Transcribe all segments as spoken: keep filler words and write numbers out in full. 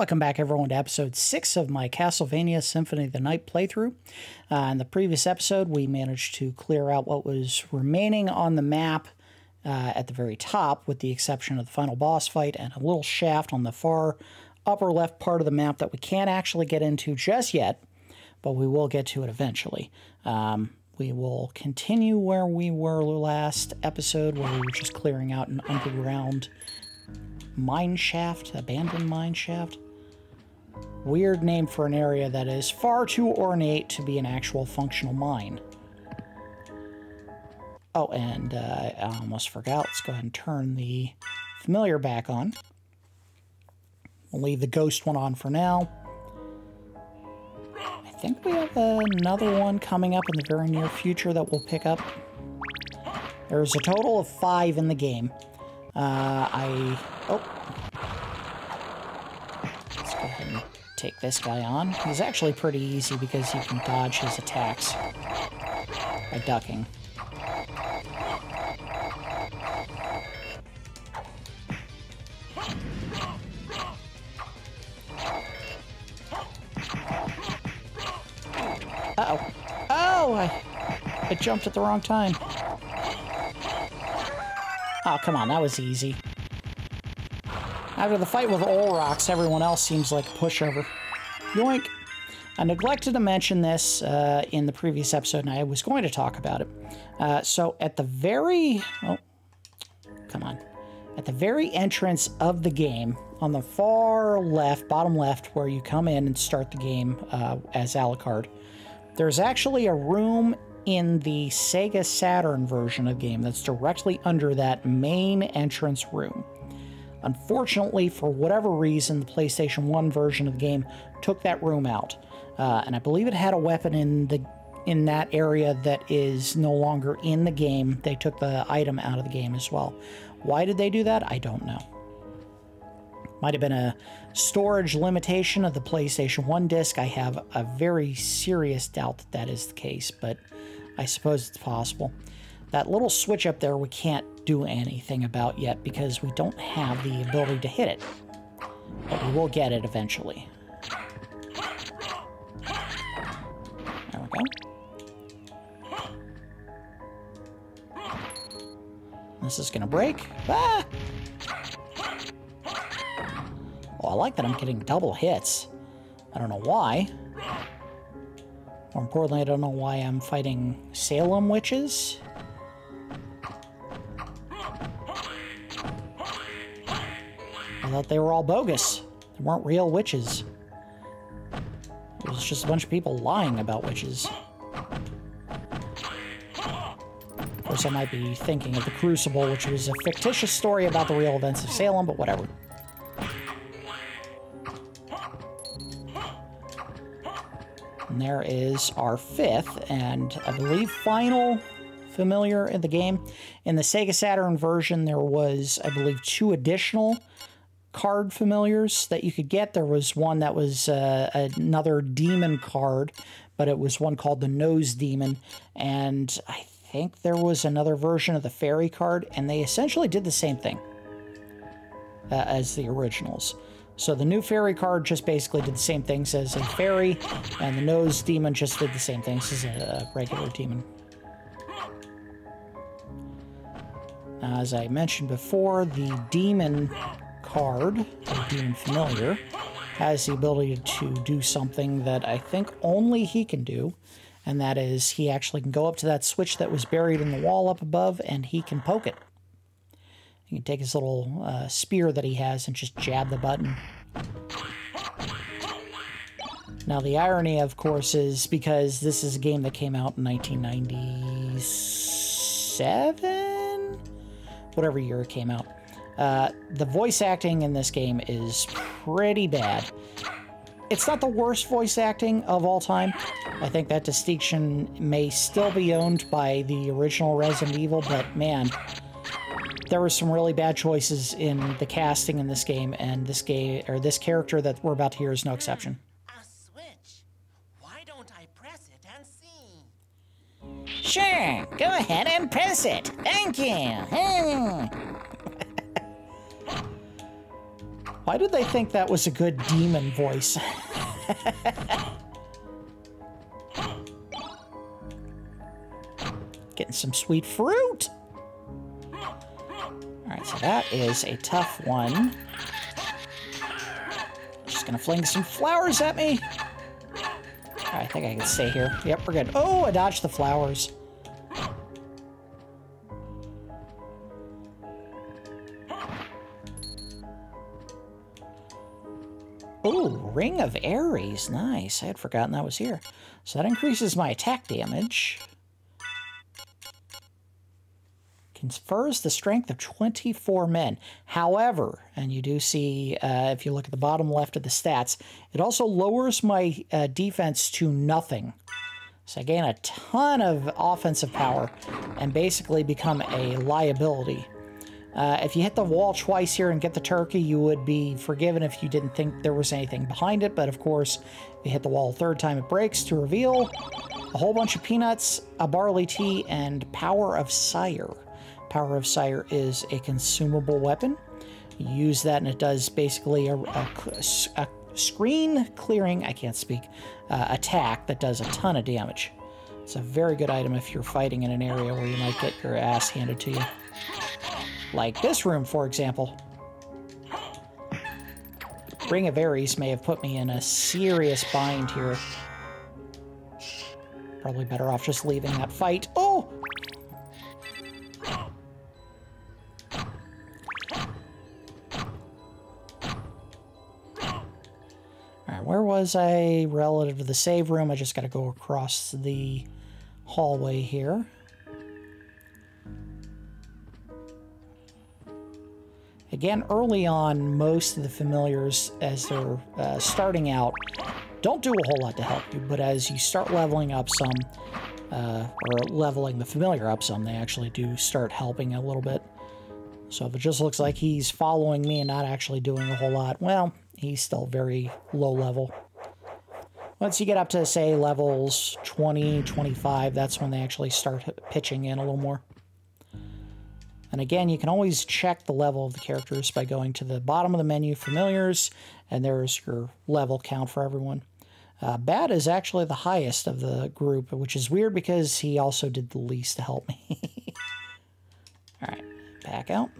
Welcome back, everyone, to episode six of my Castlevania Symphony of the Night playthrough. Uh, in the previous episode, we managed to clear out what was remaining on the map uh, at the very top, with the exception of the final boss fight and a little shaft on the far upper left part of the map that we can't actually get into just yet, but we will get to it eventually. Um, we will continue where we were last episode, where we were just clearing out an underground mine shaft, abandoned mine shaft. Weird name for an area that is far too ornate to be an actual functional mine. Oh, and uh, I almost forgot. Let's go ahead and turn the familiar back on. We'll leave the ghost one on for now. I think we have another one coming up in the very near future that we'll pick up. There's a total of five in the game. Uh, I... Oh. Take this guy on. He's actually pretty easy because you can dodge his attacks by ducking. Uh-oh. Oh! I, I jumped at the wrong time. Oh, come on. That was easy. After the fight with Olrox, everyone else seems like a pushover. Yoink! I neglected to mention this uh, in the previous episode, and I was going to talk about it. Uh, so at the very... Oh, come on. At the very entrance of the game, on the far left, bottom left, where you come in and start the game uh, as Alucard, there's actually a room in the Sega Saturn version of the game that's directly under that main entrance room. Unfortunately, for whatever reason, the PlayStation one version of the game took that room out. Uh, and I believe it had a weapon in the in that area that is no longer in the game. They took the item out of the game as well. Why did they do that? I don't know. Might have been a storage limitation of the PlayStation one disc. I have a very serious doubt that that is the case, but I suppose it's possible. That little switch up there we can't do anything about yet because we don't have the ability to hit it. But we will get it eventually. There we go. This is gonna break. Ah! Oh, I like that I'm getting double hits. I don't know why. More importantly, I don't know why I'm fighting Salem witches. I thought they were all bogus. They weren't real witches. It was just a bunch of people lying about witches. Of course, I might be thinking of the Crucible, which was a fictitious story about the real events of Salem, but whatever. And there is our fifth, and I believe final... familiar in the game. In the Sega Saturn version, there was, I believe, two additional card familiars that you could get. There was one that was uh, another demon card, but it was one called the Nose Demon, and I think there was another version of the Fairy card, and they essentially did the same thing uh, as the originals. So the new Fairy card just basically did the same things as a fairy, and the Nose Demon just did the same things as a regular demon. Now, as I mentioned before, the demon card, the demon familiar, has the ability to do something that I think only he can do, and that is he actually can go up to that switch that was buried in the wall up above, and he can poke it. He can take his little uh, spear that he has and just jab the button. Now, the irony, of course, is because this is a game that came out in nineteen ninety-seven? Whatever year it came out. Uh, the voice acting in this game is pretty bad. It's not the worst voice acting of all time. I think that distinction may still be owned by the original Resident Evil, but man, there were some really bad choices in the casting in this game, and this game or this character that we're about to hear is no exception. A switch. Why don't I press it and see? Sure, go ahead and press it. Thank you. Hmm. Why did they think that was a good demon voice? Getting some sweet fruit. All right, so that is a tough one. Just gonna fling some flowers at me. All right, I think I can stay here. Yep, we're good. Oh, I dodged the flowers. Ooh, Ring of Ares. Nice. I had forgotten that was here. So that increases my attack damage. Confers the strength of twenty-four men. However, and you do see, uh, if you look at the bottom left of the stats, it also lowers my uh, defense to nothing. So I gain a ton of offensive power and basically become a liability. Uh, if you hit the wall twice here and get the turkey, you would be forgiven if you didn't think there was anything behind it. But of course, if you hit the wall a third time, it breaks to reveal a whole bunch of peanuts, a barley tea, and Power of Sire. Power of Sire is a consumable weapon. You use that and it does basically a, a, a screen clearing, I can't speak, uh, attack that does a ton of damage. It's a very good item if you're fighting in an area where you might get your ass handed to you. Like this room, for example. Ring of Ares may have put me in a serious bind here. Probably better off just leaving that fight. Oh! Alright, where was I relative to the save room? I just gotta go across the hallway here. Again, early on, most of the familiars, as they're uh, starting out, don't do a whole lot to help you, but as you start leveling up some, uh, or leveling the familiar up some, they actually do start helping a little bit. So if it just looks like he's following me and not actually doing a whole lot, well, he's still very low level. Once you get up to, say, levels twenty, twenty-five, that's when they actually start pitching in a little more. And again, you can always check the level of the characters by going to the bottom of the menu, Familiars, and there's your level count for everyone. Uh, Bat is actually the highest of the group, which is weird because he also did the least to help me. All right, back out.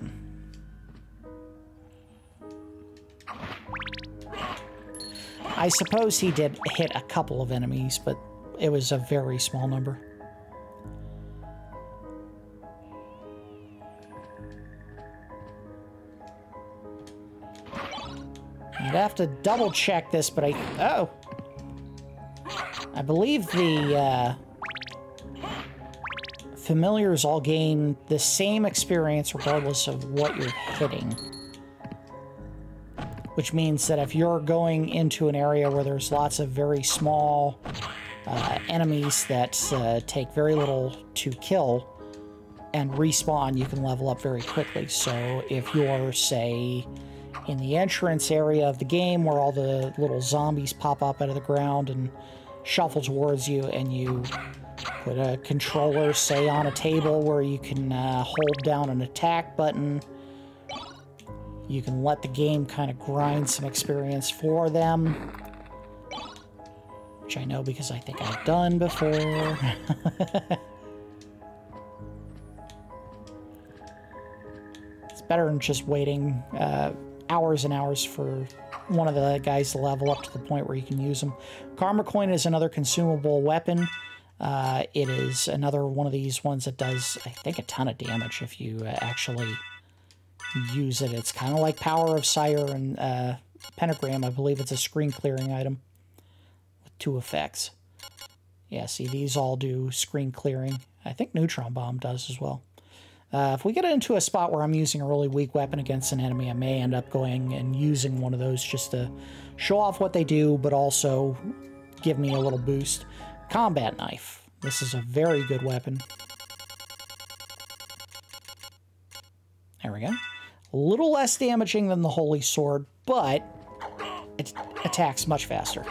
I suppose he did hit a couple of enemies, but it was a very small number. I'd have to double check this, but I... Uh oh. I believe the uh, familiars all gain the same experience regardless of what you're hitting. Which means that if you're going into an area where there's lots of very small uh, enemies that uh, take very little to kill and respawn, you can level up very quickly. So if you're, say... in the entrance area of the game where all the little zombies pop up out of the ground and shuffle towards you, and you put a controller, say, on a table where you can uh, hold down an attack button, you can let the game kind of grind some experience for them, which I know because I think I've done before. It's better than just waiting uh, hours and hours for one of the guys to level up to the point where you can use them. Karma coin is another consumable weapon. Uh, it is another one of these ones that does, I think, a ton of damage if you uh, actually use it. It's kind of like Power of Sire and uh, Pentagram. I believe it's a screen clearing item with two effects. Yeah, see, these all do screen clearing. I think Neutron Bomb does as well. Uh, if we get into a spot where I'm using a really weak weapon against an enemy, I may end up going and using one of those just to show off what they do, but also give me a little boost. Combat knife. This is a very good weapon. There we go. A little less damaging than the Holy Sword, but it attacks much faster.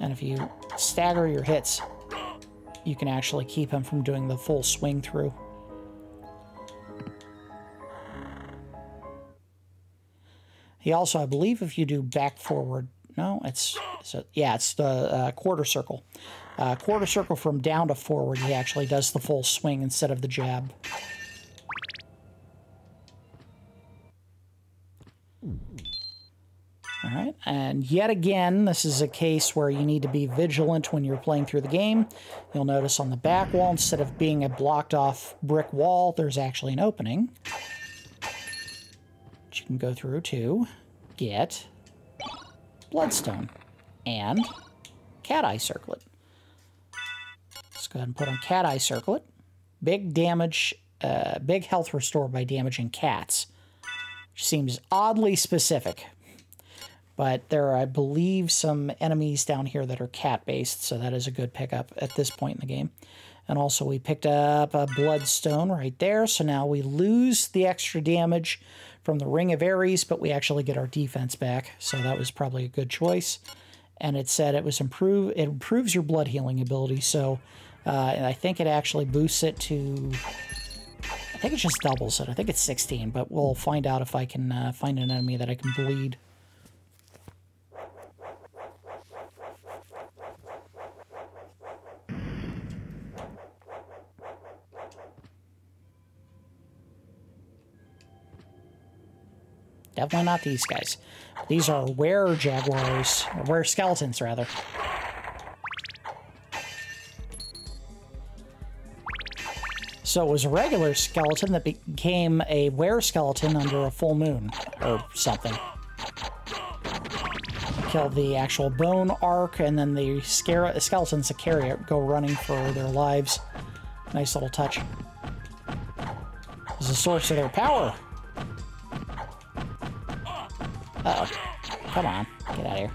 And if you stagger your hits, you can actually keep him from doing the full swing through. He also, I believe, if you do back forward, no, it's, so yeah, it's the uh, quarter circle. Uh, quarter circle from down to forward, he actually does the full swing instead of the jab. All right, and yet again, this is a case where you need to be vigilant when you're playing through the game. You'll notice on the back wall, instead of being a blocked-off brick wall, there's actually an opening. Which you can go through to get Bloodstone and Cat Eye Circlet. Let's go ahead and put on Cat Eye Circlet. Big damage, uh, big health restore by damaging cats, which seems oddly specific. But there are, I believe, some enemies down here that are cat-based, so that is a good pickup at this point in the game. And also we picked up a Bloodstone right there, so now we lose the extra damage from the Ring of Ares, but we actually get our defense back, so that was probably a good choice. And it said it was improve, it improves your blood healing ability, so uh, and I think it actually boosts it to... I think it just doubles it. I think it's sixteen, but we'll find out if I can uh, find an enemy that I can bleed. Definitely not these guys. These are were jaguars, or were skeletons rather. So it was a regular skeleton that became a were skeleton under a full moon or something. Kill the actual bone arc, and then the scare skeletons that carry it go running for their lives. Nice little touch. This is the source of their power. Uh oh. Come on. Get out of here.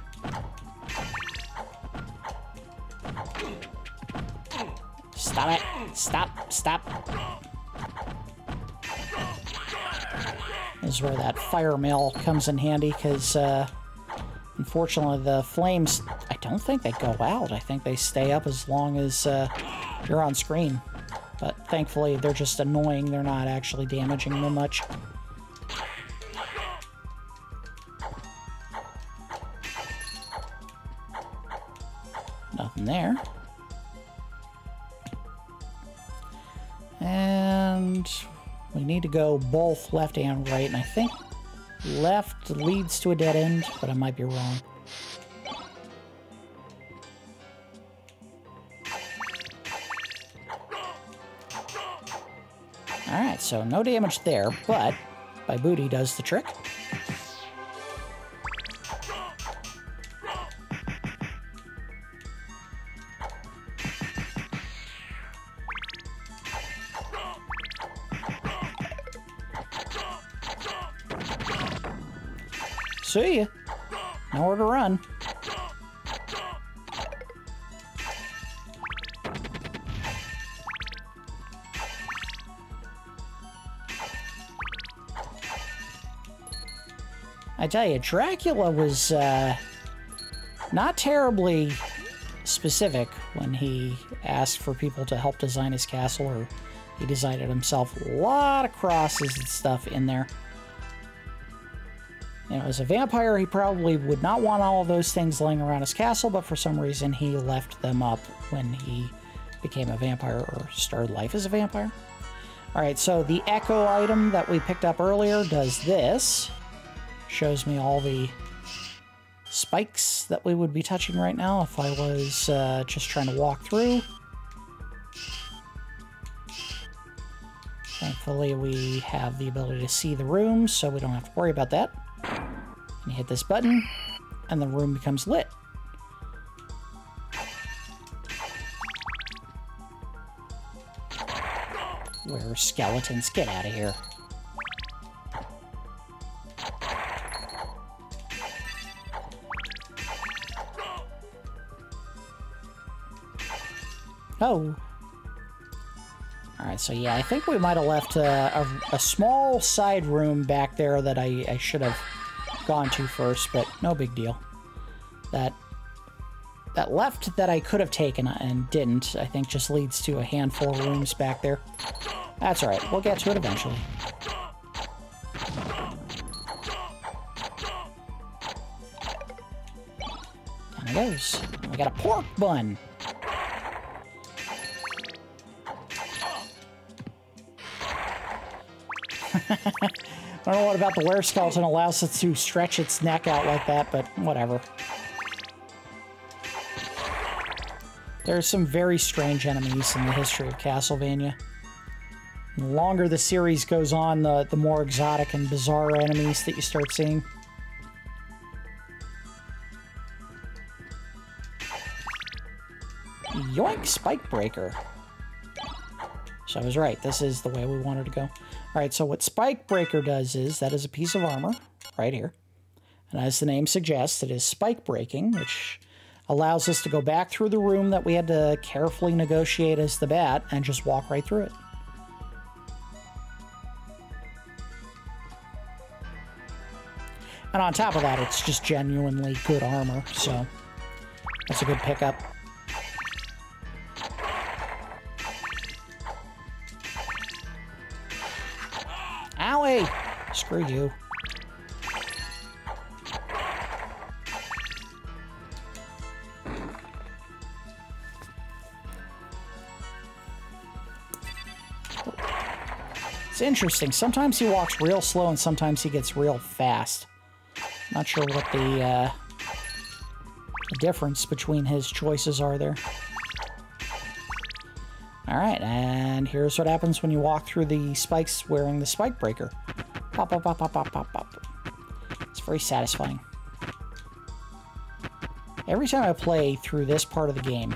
Stop it. Stop. Stop. This is where that fire mail comes in handy, because uh, unfortunately the flames, I don't think they go out. I think they stay up as long as uh, you're on screen. But thankfully they're just annoying. They're not actually damaging them much. There. And we need to go both left and right, and I think left leads to a dead end, but I might be wrong. Alright, so no damage there, but my booty does the trick. See ya. Nowhere to run. I tell you, Dracula was uh, not terribly specific when he asked for people to help design his castle, or he designed it himself. A lot of crosses and stuff in there. You know, as a vampire, he probably would not want all of those things laying around his castle, but for some reason he left them up when he became a vampire, or started life as a vampire. Alright, so the echo item that we picked up earlier does this. Shows me all the spikes that we would be touching right now if I was uh, just trying to walk through. Thankfully we have the ability to see the room, so we don't have to worry about that. You hit this button, and the room becomes lit. Where are skeletons? Get out of here. Oh. Alright, so yeah, I think we might have left a, a, a small side room back there that I, I should have gone to first, but no big deal. That that left that I could have taken and didn't, I think just leads to a handful of rooms back there. That's alright, we'll get to it eventually. those. We got a pork bun. I don't know what about the were-skeleton allows it to stretch its neck out like that, but whatever. There are some very strange enemies in the history of Castlevania. The longer the series goes on, the, the more exotic and bizarre enemies that you start seeing. Yoink, Spike Breaker. So I was right, this is the way we wanted to go. Alright, so what Spike Breaker does is, that is a piece of armor, right here. And as the name suggests, it is spike breaking, which allows us to go back through the room that we had to carefully negotiate as the bat, and just walk right through it. And on top of that, it's just genuinely good armor, so that's a good pickup. Owie! Screw you. It's interesting. Sometimes he walks real slow and sometimes he gets real fast. Not sure what the, uh, the difference between his choices are there. Alright, and here's what happens when you walk through the spikes wearing the Spike Breaker. Pop, pop, pop, pop, pop, pop, pop. It's very satisfying. Every time I play through this part of the game,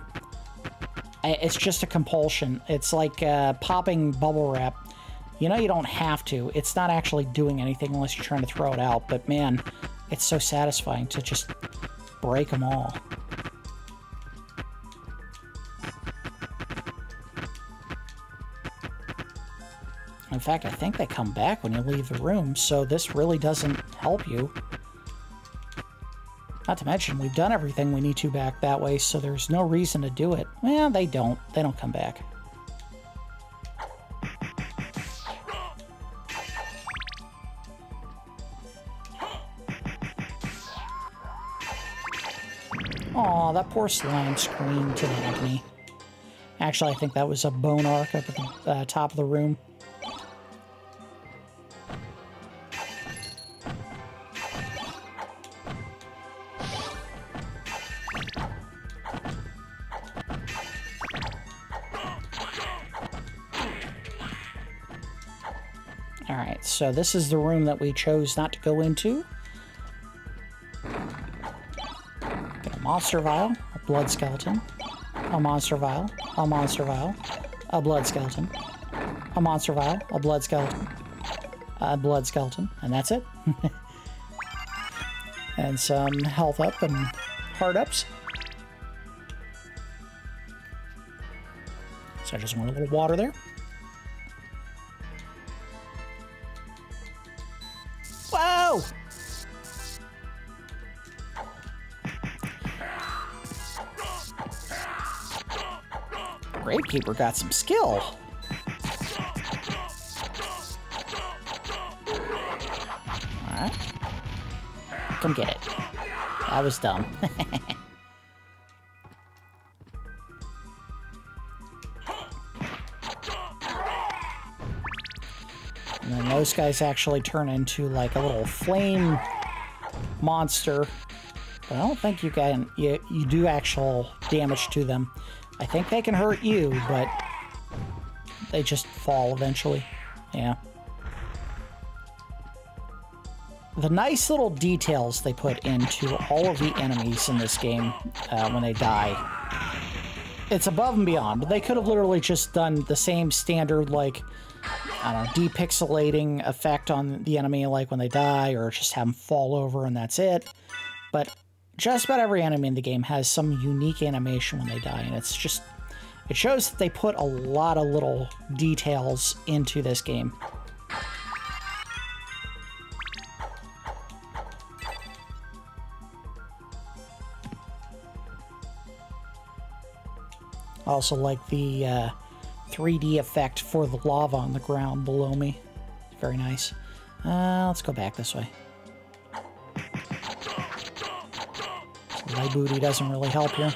I, it's just a compulsion. It's like uh, popping bubble wrap. You know you don't have to. It's not actually doing anything unless you're trying to throw it out, but man, it's so satisfying to just break them all. In fact, I think they come back when you leave the room, so this really doesn't help you. Not to mention, we've done everything we need to back that way, so there's no reason to do it. Well, they don't. They don't come back. Aw, that poor slime screamed to the agony. Actually, I think that was a bone arc up at the uh, top of the room. So this is the room that we chose not to go into. Got a monster vial, a blood skeleton, a monster vial, a monster vial, a blood skeleton, a monster vial, a blood skeleton, a blood skeleton, and that's it. And some health up and heart ups. So I just want a little water there. Gravekeeper got some skill. Alright. Come get it. That was dumb. And then those guys actually turn into like a little flame monster. But I don't think you can you, you do actual damage to them. I think they can hurt you, but they just fall eventually. Yeah. The nice little details they put into all of the enemies in this game uh, when they die. It's above and beyond, but they could have literally just done the same standard, like, I don't know, depixelating effect on the enemy, like when they die, or just have them fall over and that's it. But just about every enemy in the game has some unique animation when they die, and it's just, it shows that they put a lot of little details into this game. I also like the uh, three D effect for the lava on the ground below me. Very nice. Uh, let's go back this way. My booty doesn't really help here.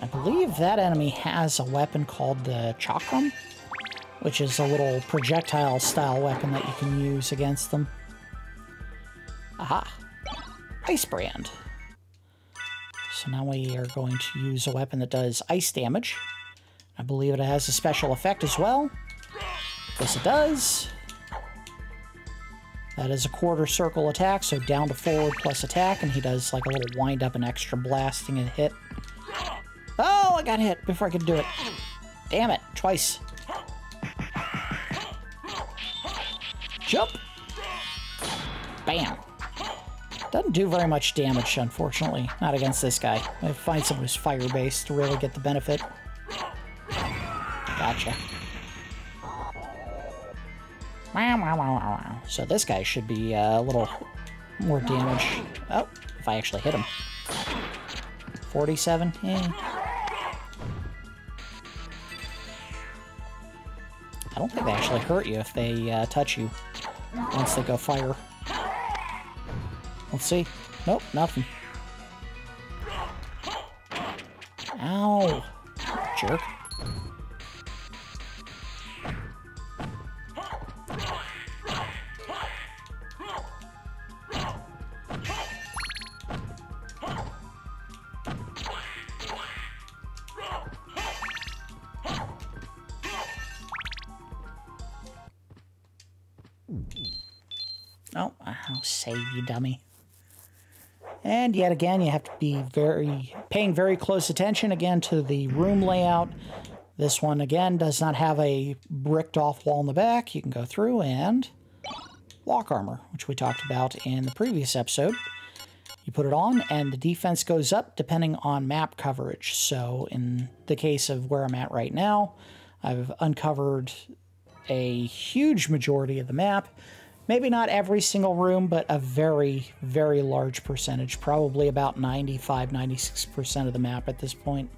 I believe that enemy has a weapon called the Chakram, which is a little projectile-style weapon that you can use against them. Aha! Ice Brand! So now we are going to use a weapon that does ice damage. I believe it has a special effect as well. Yes, it does. That is a quarter circle attack, so down to forward plus attack, and he does like a little wind up and extra blasting and hit. Oh, I got hit before I could do it. Damn it, twice. Jump. Bam. Doesn't do very much damage, unfortunately. Not against this guy. I find someone who's fire-based to really get the benefit. Gotcha. So this guy should be uh, a little more damage. Oh, if I actually hit him. forty-seven? Yeah. I don't think they actually hurt you if they uh, touch you once they go fire. Let's see. Nope, nothing. Ow. Jerk. Oh, I'll save you, dummy. And yet again, you have to be very paying very close attention again to the room layout. This one, again, does not have a bricked-off wall in the back. You can go through and lock armor, which we talked about in the previous episode. You put it on, and the defense goes up depending on map coverage. So in the case of where I'm at right now, I've uncovered a huge majority of the map. Maybe not every single room, but a very, very large percentage. Probably about ninety-five, ninety-six percent of the map at this point.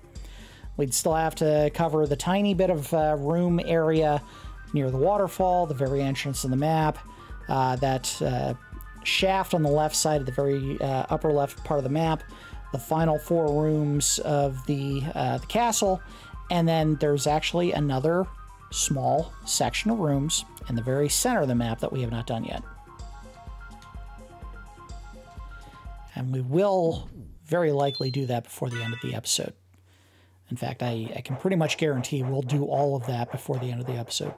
We'd still have to cover the tiny bit of uh, room area near the waterfall, the very entrance in the map, uh, that uh, shaft on the left side of the very uh, upper left part of the map, the final four rooms of the, uh, the castle, and then there's actually another small section of rooms in the very center of the map that we have not done yet. And we will very likely do that before the end of the episode. In fact, I, I can pretty much guarantee we'll do all of that before the end of the episode.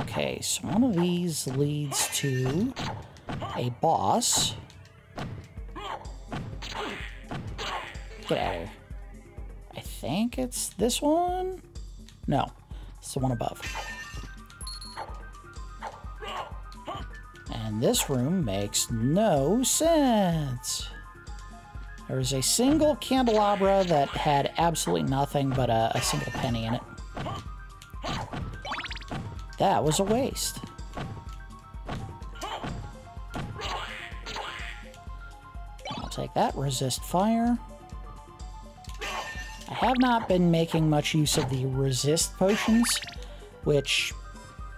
Okay, so one of these leads to a boss. Get out of here. I think it's this one? No, it's the one above. And this room makes no sense. There was a single candelabra that had absolutely nothing but a, a single penny in it. That was a waste. Take that, resist fire. I have not been making much use of the resist potions, which,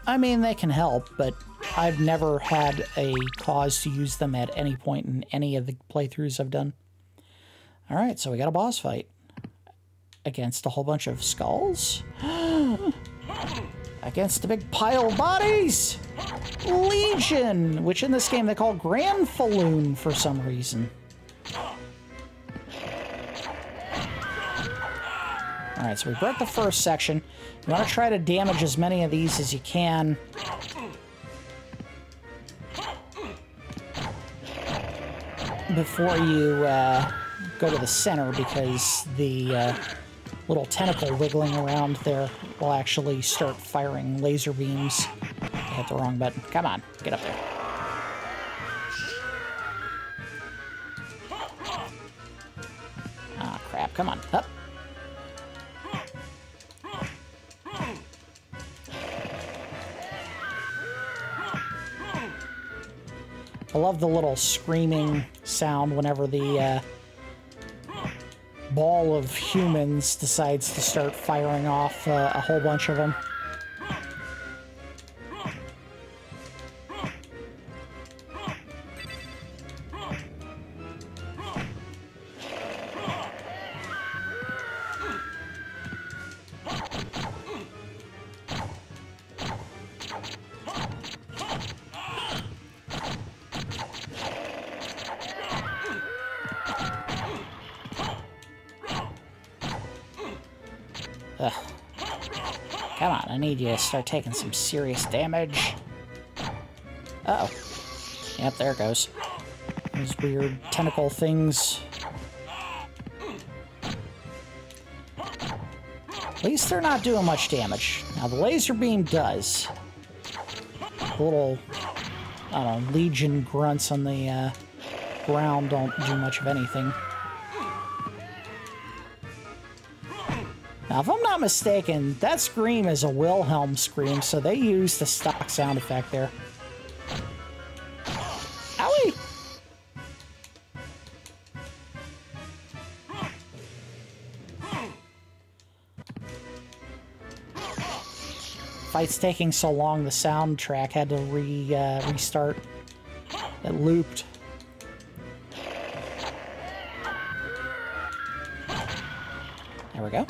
I mean, they can help, but I've never had a cause to use them at any point in any of the playthroughs I've done. All right, so we got a boss fight against a whole bunch of skulls. Against a big pile of bodies! Legion, which in this game they call Granfaloon for some reason. Alright, so we broke the first section. You want to try to damage as many of these as you can. Before you uh, go to the center, because the uh, little tentacle wiggling around there will actually start firing laser beams. I hit the wrong button. Come on, get up there. Ah, crap, come on, up. I love the little screaming sound whenever the uh, ball of humans decides to start firing off uh, a whole bunch of them. You to start taking some serious damage. Uh oh. Yep, there it goes. Those weird tentacle things. At least they're not doing much damage. Now, the laser beam does. Little, I don't know, legion grunts on the uh, ground don't do much of anything. Now, if I'm not mistaken, that scream is a Wilhelm scream, so they used the stock sound effect there. Owie! Fight's taking so long, the soundtrack had to re uh, restart. It looped. There we go.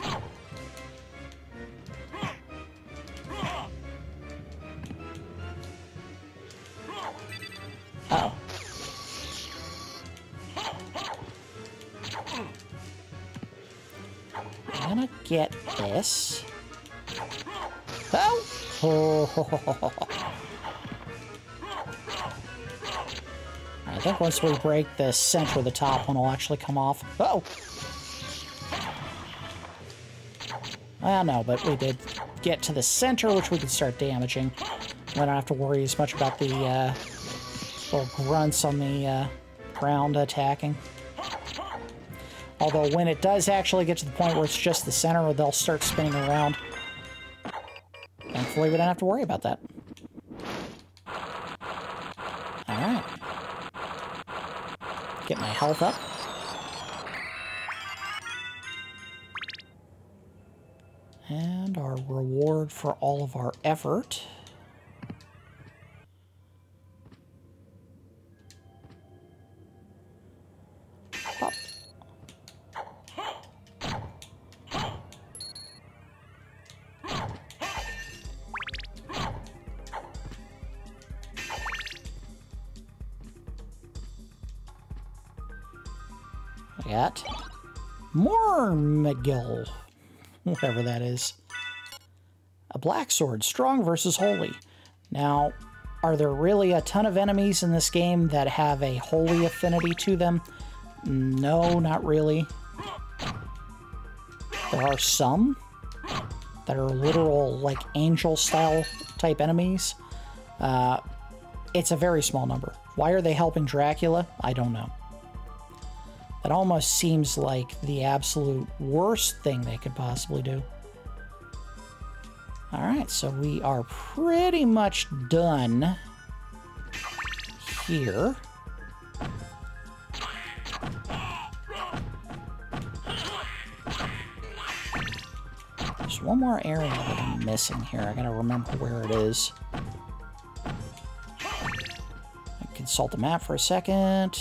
Get this. Oh! Oh. I think once we break the center of the top one will actually come off. Uh oh! Well, no, but we did get to the center, which we can start damaging. I don't have to worry as much about the uh, little grunts on the uh, ground attacking. Although when it does actually get to the point where it's just the center, they'll start spinning around. Thankfully, we don't have to worry about that. Alright. Get my health up. And our reward for all of our effort. Mormegil, whatever that is. A black sword, strong versus holy. Now, are there really a ton of enemies in this game that have a holy affinity to them? No, not really. There are some that are literal, like, angel-style type enemies. Uh, it's a very small number. Why are they helping Dracula? I don't know. That almost seems like the absolute worst thing they could possibly do. Alright, so we are pretty much done here. There's one more area that I'm missing here. I gotta remember where it is. I consult the map for a second.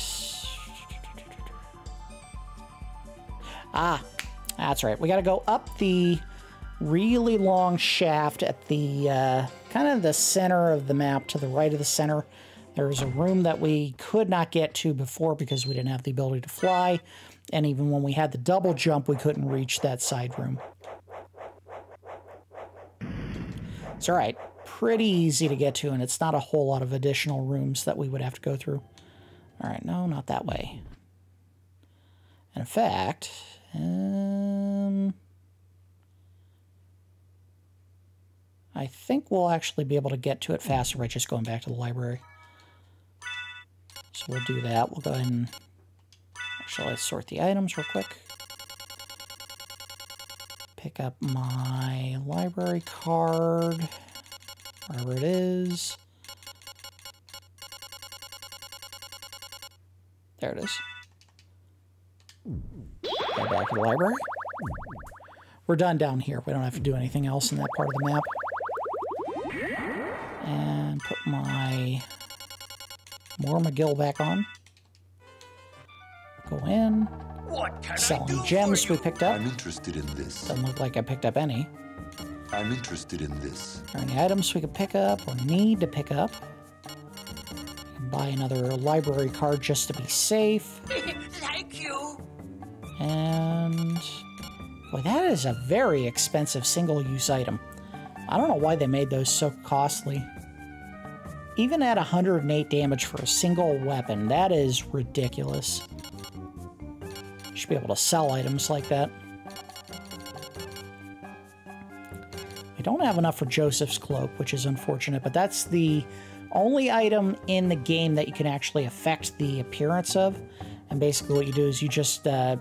Ah, that's right. We got to go up the really long shaft at the uh, kind of the center of the map, to the right of the center. There's a room that we could not get to before because we didn't have the ability to fly. And even when we had the double jump, we couldn't reach that side room. It's all right. Pretty easy to get to, and it's not a whole lot of additional rooms that we would have to go through. All right. No, not that way. In fact... Um, I think we'll actually be able to get to it faster by just going back to the library. So we'll do that. We'll go ahead and... Shall I sort the items real quick? Pick up my library card, wherever it is. There it is. back to the library. We're done down here. We don't have to do anything else in that part of the map. And put my Mormegil back on. Go in. What can Selling I do gems we picked up. I'm interested in this. Doesn't look like I picked up any. I'm interested in this. Are any items we could pick up or need to pick up? Buy another library card just to be safe. Like you. And boy, that is a very expensive single-use item. I don't know why they made those so costly. Even at one hundred eight damage for a single weapon, that is ridiculous. Should be able to sell items like that. We don't have enough for Joseph's Cloak, which is unfortunate, but that's the only item in the game that you can actually affect the appearance of. And basically what you do is you just uh,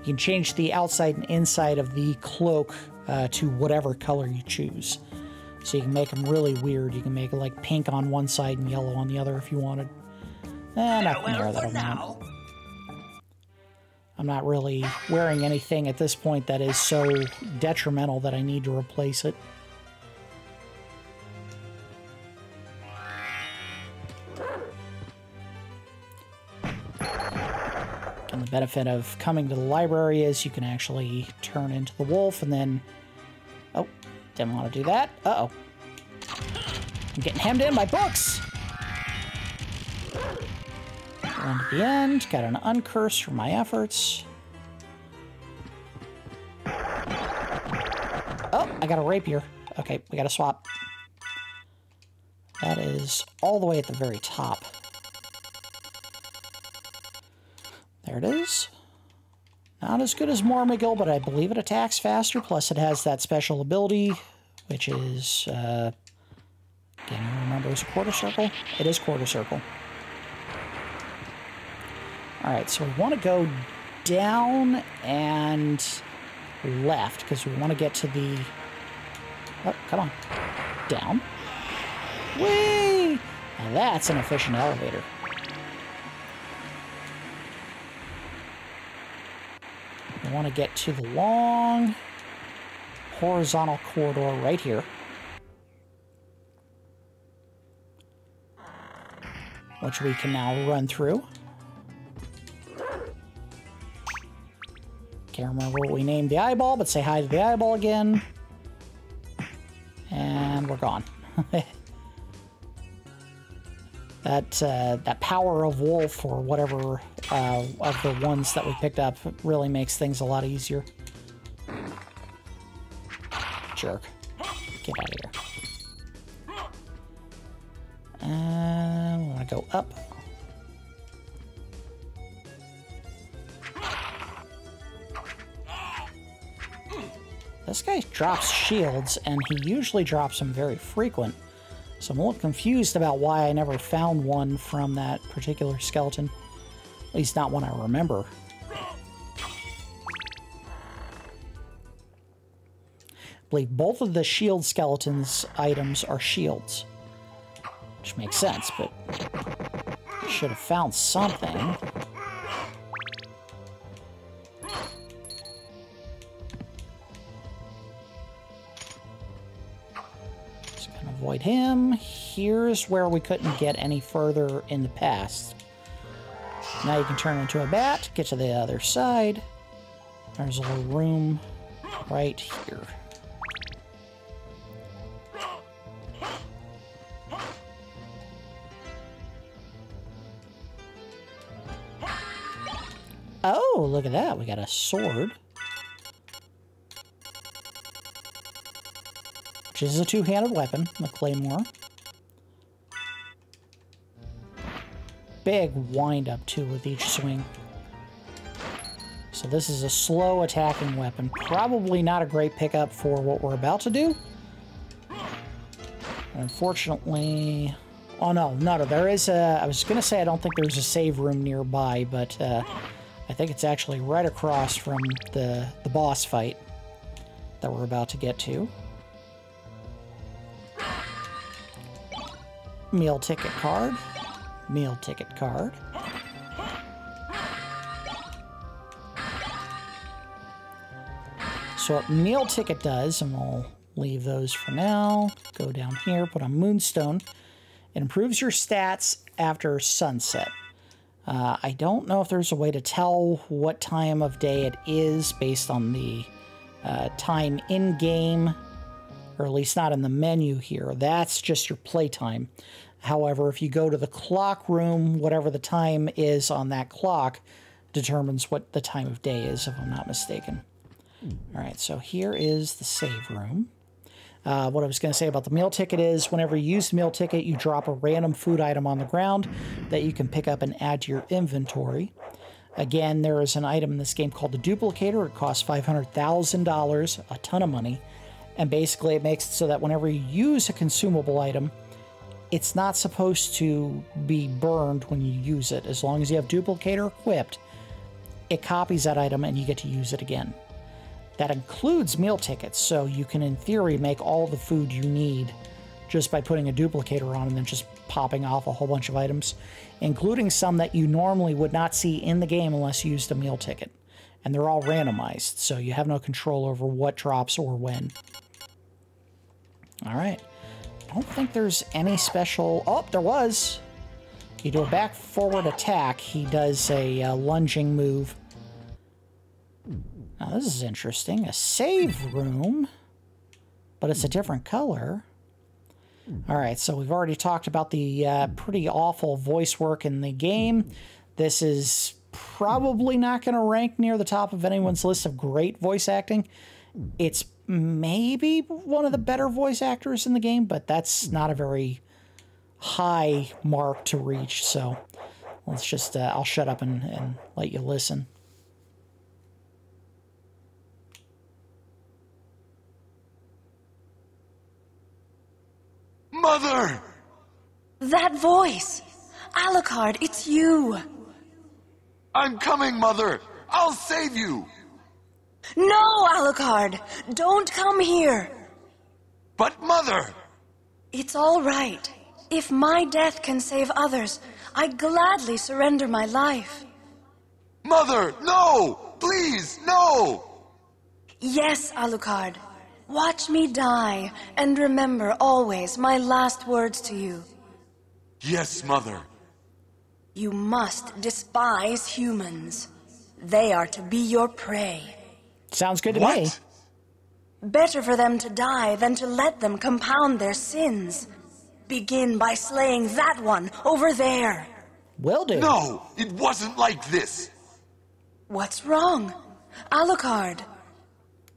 you can change the outside and inside of the cloak uh, to whatever color you choose. So you can make them really weird. You can make it like pink on one side and yellow on the other if you wanted. Eh, not gonna wear that. I'm not really wearing anything at this point that is so detrimental that I need to replace it. The benefit of coming to the library is you can actually turn into the wolf and then... Oh, didn't want to do that. Uh-oh. I'm getting hemmed in by books! And at the end, got an uncurse for my efforts. Oh, I got a rapier. Okay, we gotta swap. That is all the way at the very top. There it is. Not as good as Mormegil, but I believe it attacks faster. Plus, it has that special ability, which is... Uh, can you remember? It's quarter circle? It is quarter circle. Alright, so we want to go down and left, because we want to get to the... Oh, come on. Down. Whee! Now that's an efficient elevator. I want to get to the long horizontal corridor right here. Which we can now run through. Can't remember what we named the eyeball, but say hi to the eyeball again. And we're gone. That, uh, that power of wolf or whatever uh, of the ones that we picked up really makes things a lot easier. Jerk. Get out of here. And we want to go up. This guy drops shields, and he usually drops them very frequent. So I'm a little confused about why I never found one from that particular skeleton. At least not one I remember. I believe both of the shield skeletons' items are shields. Which makes sense, but I should have found something. Avoid him. Here's where we couldn't get any further in the past. Now you can turn into a bat, get to the other side. There's a little room right here. Oh, look at that. We got a sword. Which is a two-handed weapon, the Claymore. Big wind-up, too, with each swing. So this is a slow attacking weapon. Probably not a great pickup for what we're about to do. Unfortunately... Oh, no, no, no, there is a... I was going to say I don't think there's a save room nearby, but uh, I think it's actually right across from the, the boss fight that we're about to get to. Meal ticket card. Meal ticket card. So what Meal Ticket does, and we'll leave those for now, go down here, put on Moonstone. It improves your stats after sunset. Uh, I don't know if there's a way to tell what time of day it is based on the uh, time in-game, or at least not in the menu here. That's just your playtime. However, if you go to the clock room, whatever the time is on that clock determines what the time of day is, if I'm not mistaken. All right, so here is the save room. Uh, what I was going to say about the meal ticket is whenever you use the meal ticket, you drop a random food item on the ground that you can pick up and add to your inventory. Again, there is an item in this game called the Duplicator. It costs five hundred thousand dollars, a ton of money. And basically it makes it so that whenever you use a consumable item, it's not supposed to be burned when you use it. As long as you have Duplicator equipped, it copies that item and you get to use it again. That includes meal tickets, so you can, in theory, make all the food you need just by putting a duplicator on and then just popping off a whole bunch of items, including some that you normally would not see in the game unless you used a meal ticket. And they're all randomized, so you have no control over what drops or when. All right. I don't think there's any special... Oh, there was! You do a back-forward attack. He does a uh, lunging move. Now, this is interesting. A save room, but it's a different color. All right, so we've already talked about the uh, pretty awful voice work in the game. This is probably not going to rank near the top of anyone's list of great voice acting. It's maybe one of the better voice actors in the game, but that's not a very high mark to reach. So let's just, uh, I'll shut up and, and let you listen. Mother! That voice! Alucard, it's you! I'm coming, Mother! I'll save you! No, Alucard! Don't come here! But, Mother! It's all right. If my death can save others, I gladly surrender my life. Mother, no! Please, no! Yes, Alucard. Watch me die, and remember always my last words to you. Yes, Mother. You must despise humans. They are to be your prey. Sounds good to what? me. Better for them to die than to let them compound their sins. Begin by slaying that one over there. Will do. No, it wasn't like this. What's wrong? Alucard.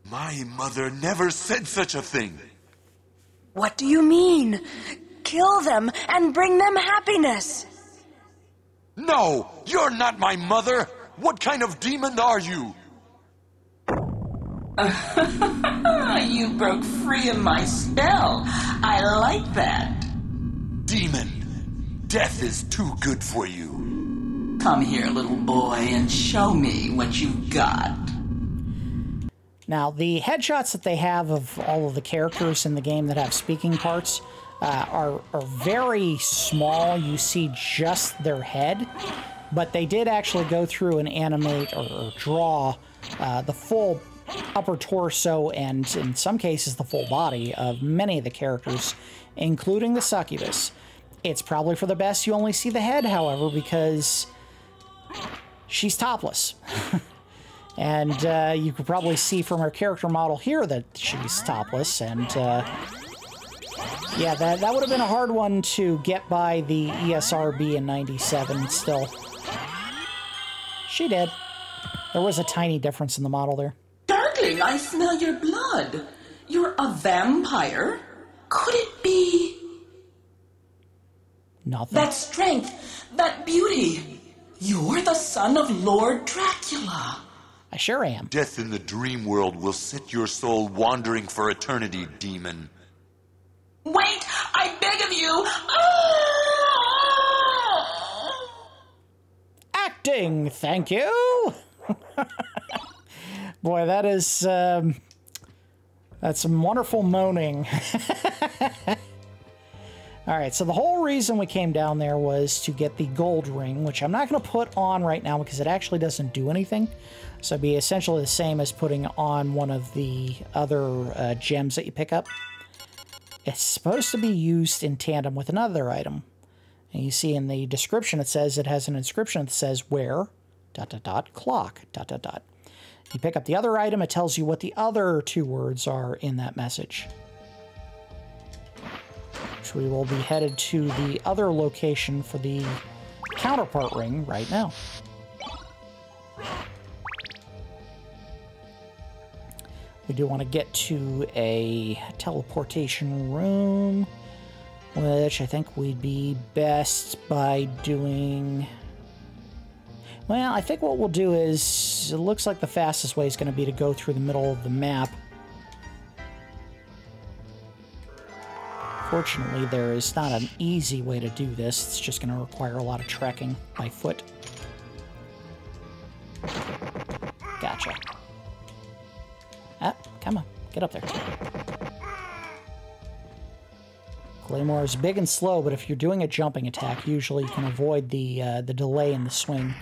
My mother never said such a thing. What do you mean? Kill them and bring them happiness. No, you're not my mother. What kind of demon are you? You broke free of my spell. I like that. Demon, death is too good for you. Come here, little boy, and show me what you've got. Now, the headshots that they have of all of the characters in the game that have speaking parts uh, are, are very small. You see just their head, but they did actually go through and animate or, or draw uh, the full upper torso and, in some cases, the full body of many of the characters, including the succubus. It's probably for the best you only see the head, however, because she's topless. And uh, you could probably see from her character model here that she's topless, and uh, yeah, that, that would have been a hard one to get by the E S R B in ninety-seven still. She did. There was a tiny difference in the model there. Darling, I smell your blood. You're a vampire. Could it be... Nothing. That strength, that beauty. You're the son of Lord Dracula. I sure am. Death in the dream world will set your soul wandering for eternity, demon. Wait! I beg of you! Ah! Acting, thank you! Boy, that is... Um, that's some wonderful moaning. All right, so the whole reason we came down there was to get the gold ring, which I'm not going to put on right now because it actually doesn't do anything. So it'd be essentially the same as putting on one of the other uh, gems that you pick up. It's supposed to be used in tandem with another item. And you see in the description, it says it has an inscription that says where, dot, dot, dot, clock, dot, dot, dot. You pick up the other item, it tells you what the other two words are in that message. Which we will be headed to the other location for the counterpart ring right now. We do want to get to a teleportation room, which I think we'd be best by doing... Well, I think what we'll do is, it looks like the fastest way is going to be to go through the middle of the map. Fortunately, there is not an easy way to do this. It's just going to require a lot of trekking by foot. Gotcha. Ah, come on. Get up there. Claymore is big and slow, but if you're doing a jumping attack, usually you can avoid the, uh, the delay in the swing.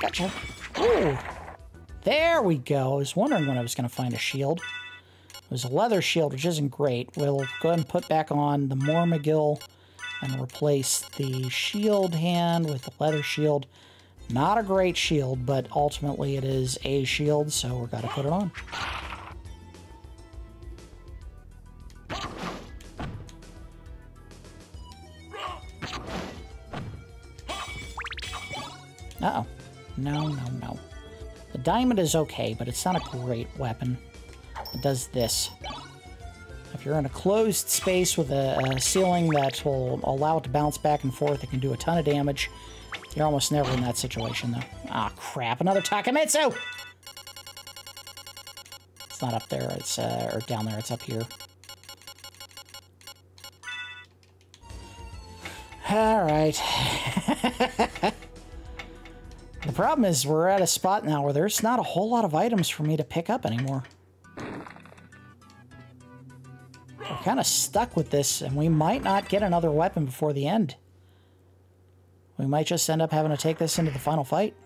Gotcha. Ooh. There we go. I was wondering when I was going to find a shield. It was a leather shield, which isn't great. We'll go ahead and put back on the Mormegil and replace the shield hand with the leather shield. Not a great shield, but ultimately it is a shield, so we're going to put it on. Uh-oh. No, no, no. The diamond is okay, but it's not a great weapon. It does this. If you're in a closed space with a, a ceiling that will allow it to bounce back and forth, it can do a ton of damage. You're almost never in that situation, though. Ah, crap. Another Takamitsu! It's not up there. It's, uh, or down there. It's up here. All right. The problem is we're at a spot now where there's not a whole lot of items for me to pick up anymore. We're kind of stuck with this, and we might not get another weapon before the end. We might just end up having to take this into the final fight.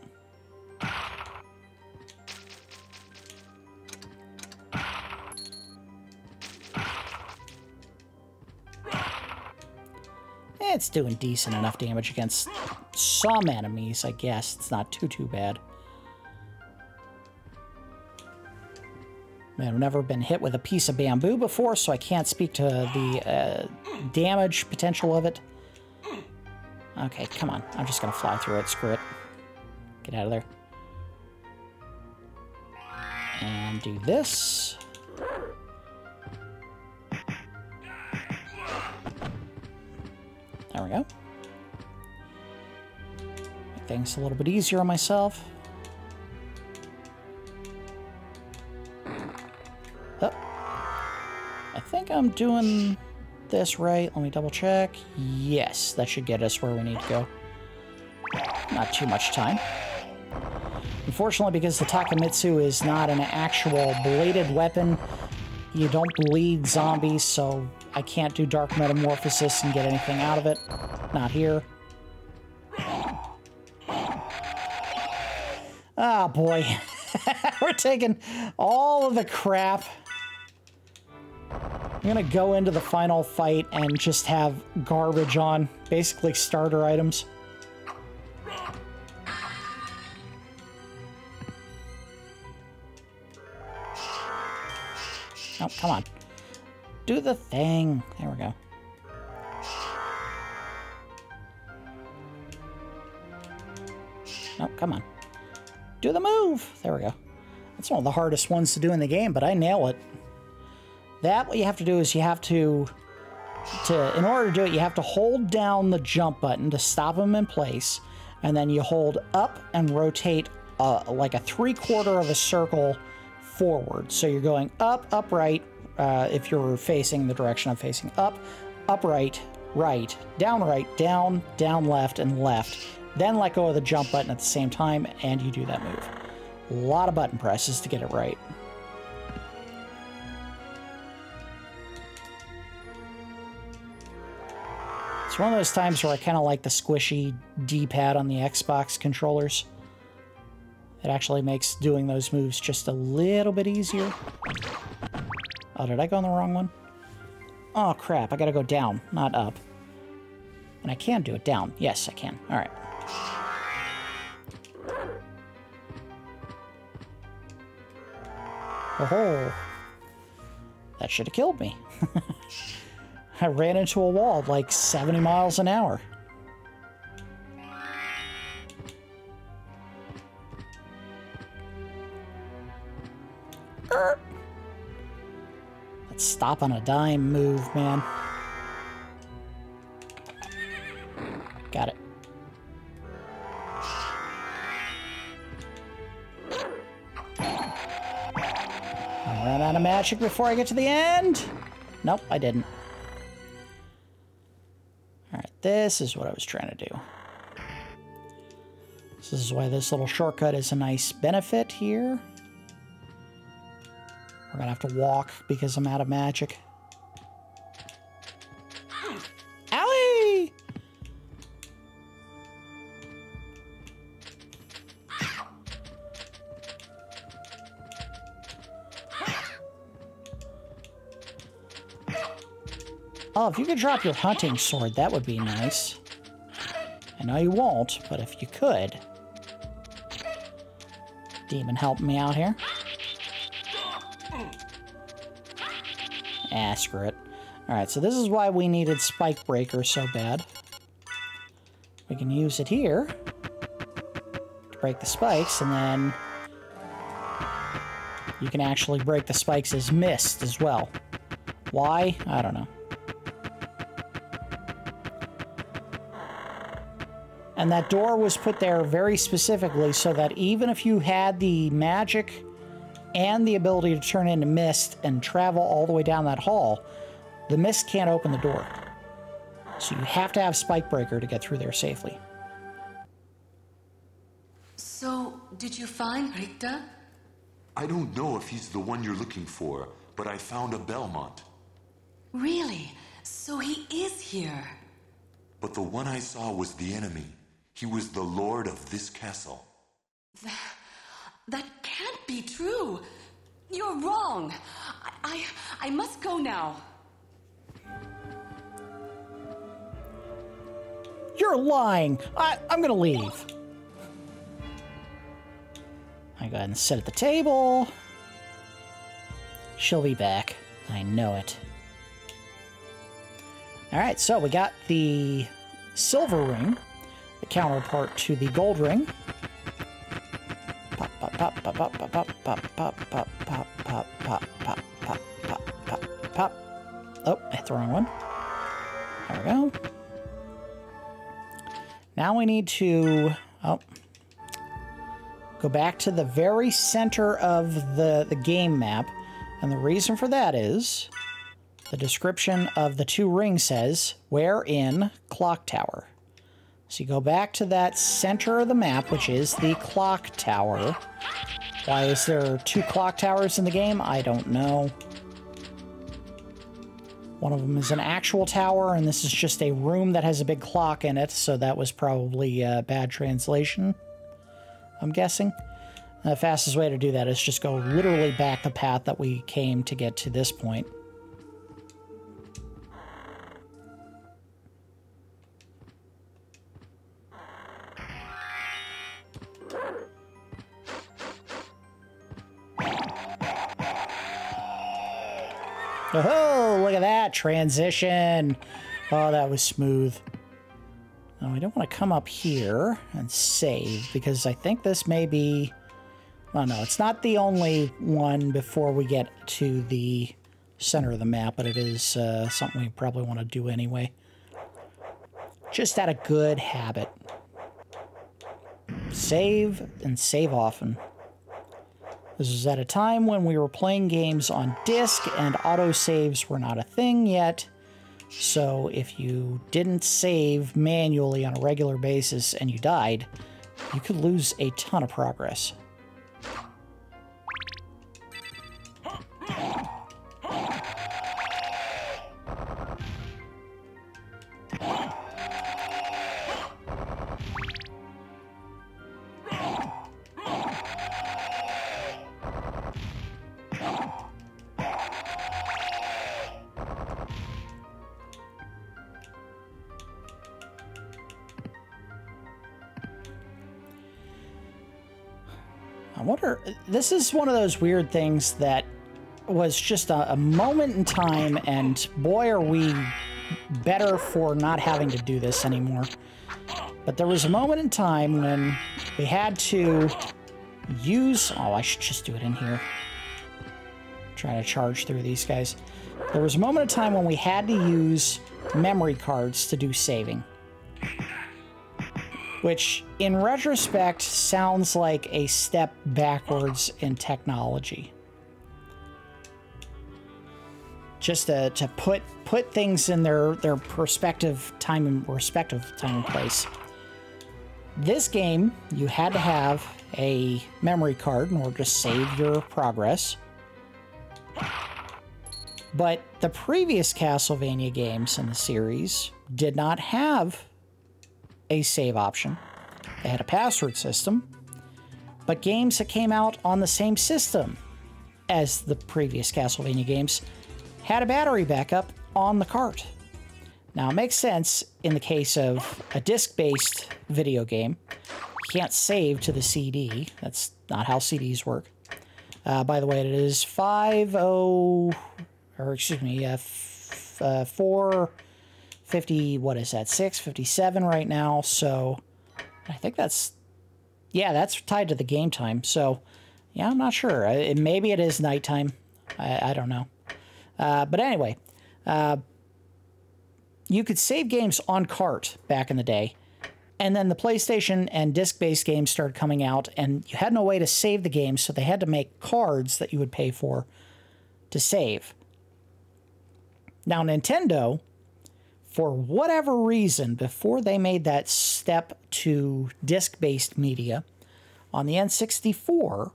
It's doing decent enough damage against some enemies, I guess. It's not too, too bad. Man, I've never been hit with a piece of bamboo before, so I can't speak to the uh, damage potential of it. Okay, come on. I'm just going to fly through it. Screw it. Get out of there. And do this. There we go. Make things a little bit easier on myself. Oh. I think I'm doing this right. Let me double check. Yes, that should get us where we need to go. Not too much time. Unfortunately, because the Takamitsu is not an actual bladed weapon, you don't bleed zombies, so I can't do Dark Metamorphosis and get anything out of it. Not here. Oh, boy. We're taking all of the crap. I'm going to go into the final fight and just have garbage on. Basically starter items. Oh, come on. Do the thing. There we go. No, come on. Do the move. There we go. That's one of the hardest ones to do in the game, but I nail it. That, what you have to do is you have to, to, in order to do it, you have to hold down the jump button to stop them in place, and then you hold up and rotate uh, like a three-quarter of a circle forward. So you're going up, upright, Uh, if you're facing the direction I'm facing, up, upright, right, down right, down, down left, and left. Then let go of the jump button at the same time, and you do that move. A lot of button presses to get it right. It's one of those times where I kind of like the squishy D-pad on the Xbox controllers. It actually makes doing those moves just a little bit easier. Oh, did I go on the wrong one? Oh, crap. I gotta go down, not up. And I can do it down. Yes, I can. All right. Oh-ho. That should have killed me. I ran into a wall at like seventy miles an hour. Er. That stop on a dime move, man. Got it. I ran out of magic before I get to the end. Nope, I didn't. This is what I was trying to do. This is why this little shortcut is a nice benefit here. We're gonna have to walk because I'm out of magic. Owie! Oh, if you could drop your hunting sword, that would be nice. I know you won't, but if you could. Demon helping me out here. Ah, screw it. Alright, so this is why we needed Spike Breaker so bad. We can use it here to break the spikes, and then you can actually break the spikes as mist as well. Why? I don't know. And that door was put there very specifically so that even if you had the magic and the ability to turn into mist and travel all the way down that hall, the mist can't open the door. So you have to have Spike Breaker to get through there safely. So, did you find Richter? I don't know if he's the one you're looking for, but I found a Belmont. Really? So he is here. But the one I saw was the enemy. He was the lord of this castle. That, that can't be true. You're wrong. I, I, I must go now. You're lying. I, I'm going to leave. I go ahead and sit at the table. She'll be back. I know it. All right, so we got the silver ring, the counterpart to the gold ring. Pop, pop, pop, pop, pop, pop, pop, pop, pop, pop, pop, pop, pop, pop, pop, pop, pop. Oh, I hit the wrong one. There we go. Now we need to, oh, go back to the very center of the, the game map. And the reason for that is the description of the two rings says, "Where in Clock Tower." So you go back to that center of the map, which is the Clock Tower. Why is there two Clock Towers in the game? I don't know. One of them is an actual tower, and this is just a room that has a big clock in it, so that was probably uh, bad translation, I'm guessing. And the fastest way to do that is just go literally back the path that we came to get to this point. Oh, look at that transition. Oh, that was smooth. Now, I don't want to come up here and save because I think this may be... Oh, no, it's not the only one before we get to the center of the map, but it is uh, something we probably want to do anyway. Just out of good habit. Save and save often. This was at a time when we were playing games on disc and autosaves were not a thing yet, So if you didn't save manually on a regular basis and you died, you could lose a ton of progress. This is one of those weird things that was just a, a moment in time, and boy, are we better for not having to do this anymore. But there was a moment in time when we had to use... Oh, I should just do it in here. I'm trying to charge through these guys. There was a moment in time when we had to use memory cards to do saving. Which, in retrospect, sounds like a step backwards in technology. Just to, to put put things in their their perspective time and respective time and place. This game, you had to have a memory card in order to save your progress. But the previous Castlevania games in the series did not have a save option. They had a password system, but games that came out on the same system as the previous Castlevania games had a battery backup on the cart. Now, it makes sense in the case of a disc-based video game. You can't save to the C D. That's not how C Ds work. Uh, by the way, it is fifty, or excuse me, uh, f uh, four... fifty, what is that, six fifty-seven right now, so I think that's, yeah, that's tied to the game time, so yeah, I'm not sure. It, maybe it is nighttime, I, I don't know. Uh, but anyway, uh, you could save games on cart back in the day, and then the PlayStation and disc-based games started coming out, and you had no way to save the game, so they had to make cards that you would pay for to save. Now, Nintendo... for whatever reason, before they made that step to disc-based media, on the N sixty-four,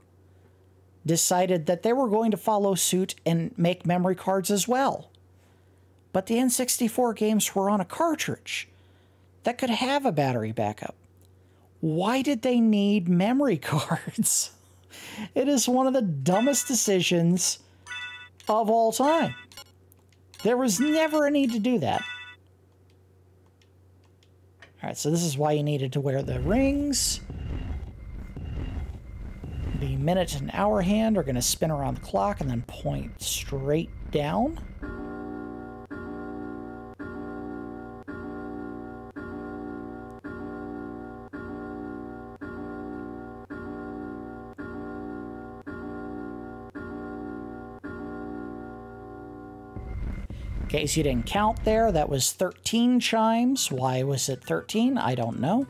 decided that they were going to follow suit and make memory cards as well. But the N sixty-four games were on a cartridge that could have a battery backup. Why did they need memory cards? It is one of the dumbest decisions of all time. There was never a need to do that. Alright, so this is why you needed to wear the rings. The minute and hour hand are going to spin around the clock and then point straight down. In case you didn't count there, that was thirteen chimes. Why was it thirteen? I don't know.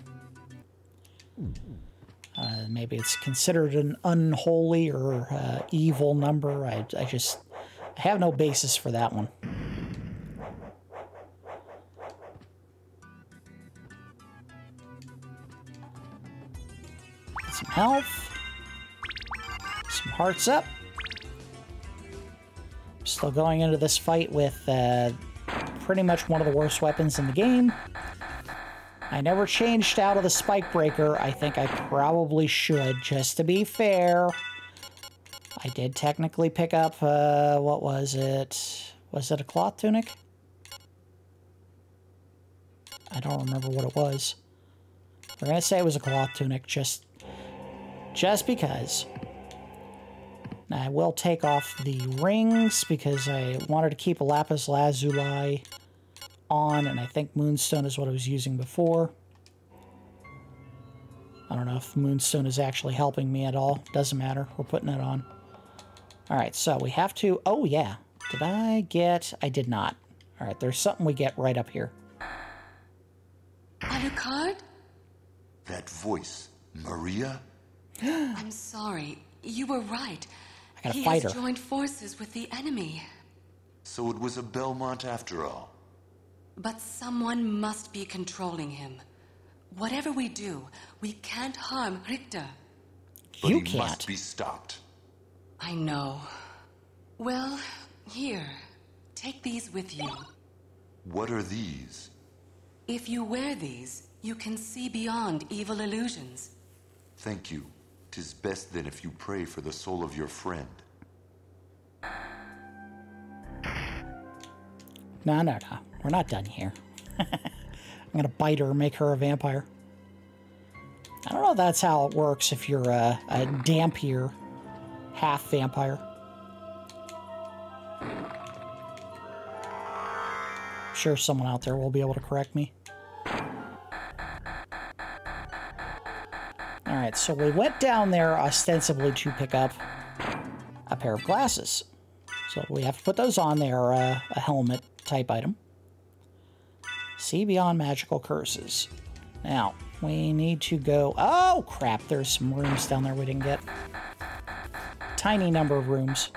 Uh, maybe it's considered an unholy or uh, evil number. I, I just I have no basis for that one. Get some health. Some hearts up. Still going into this fight with uh, pretty much one of the worst weapons in the game. I never changed out of the Spike Breaker. I think I probably should, just to be fair. I did technically pick up, uh, what was it? Was it a cloth tunic? I don't remember what it was. We're gonna say it was a cloth tunic, just, just because. Now, I will take off the rings because I wanted to keep a lapis lazuli on, and I think Moonstone is what I was using before. I don't know if Moonstone is actually helping me at all. Doesn't matter. We're putting it on. All right, so we have to... Oh, yeah. Did I get... I did not. All right, there's something we get right up here. Alucard? That voice, Maria? I'm sorry. You were right. I gotta fight her. He has joined forces with the enemy. So it was a Belmont after all. But someone must be controlling him. Whatever we do, we can't harm Richter. But you he can't. Must be stopped. I know. Well, here. Take these with you. What are these? If you wear these, you can see beyond evil illusions. Thank you. 'Tis best then if you pray for the soul of your friend. No, no, no. We're not done here. I'm gonna bite her and make her a vampire. I don't know if that's how it works if you're a, a dampier half vampire. I'm sure someone out there will be able to correct me. Alright, so we went down there ostensibly to pick up a pair of glasses. So we have to put those on. They're uh, a helmet type item. See beyond magical curses. Now, we need to go... Oh, crap. There's some rooms down there we didn't get. Tiny number of rooms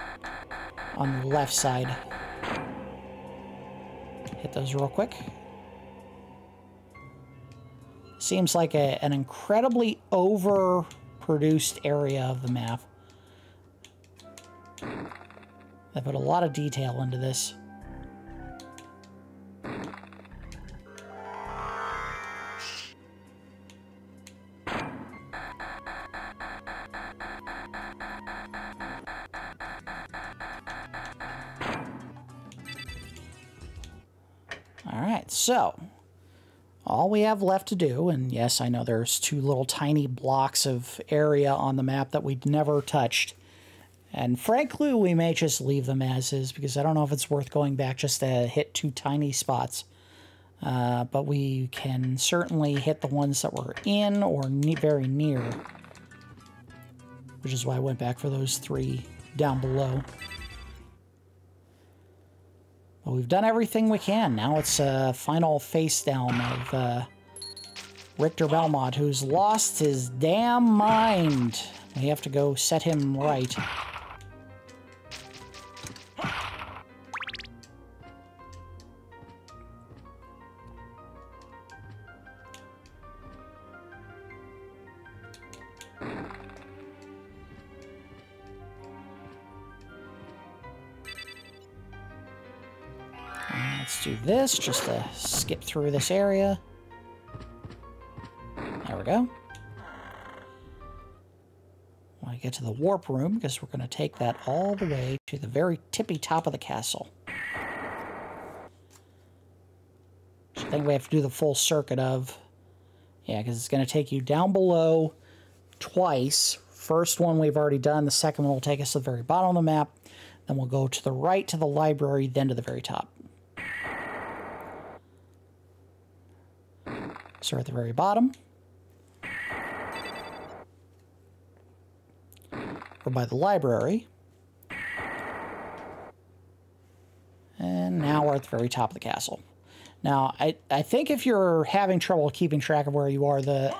on the left side. Hit those real quick. Seems like a, an incredibly overproduced area of the map. They put a lot of detail into this. Alright, so all we have left to do, and yes, I know there's two little tiny blocks of area on the map that we've never touched. And frankly, we may just leave them as is, because I don't know if it's worth going back just to hit two tiny spots. Uh, but we can certainly hit the ones that we're in or ne- very near. Which is why I went back for those three down below. But we've done everything we can. Now it's a final face down of uh, Richter Belmont, who's lost his damn mind. We have to go set him right. This just to skip through this area. There we go. Want to get to the warp room because we're going to take that all the way to the very tippy top of the castle. So I think we have to do the full circuit of, yeah, because it's going to take you down below twice. First one we've already done. The second one will take us to the very bottom of the map. Then we'll go to the right to the library, then to the very top. So at the very bottom, or by the library, and now we're at the very top of the castle. Now, I, I think if you're having trouble keeping track of where you are, the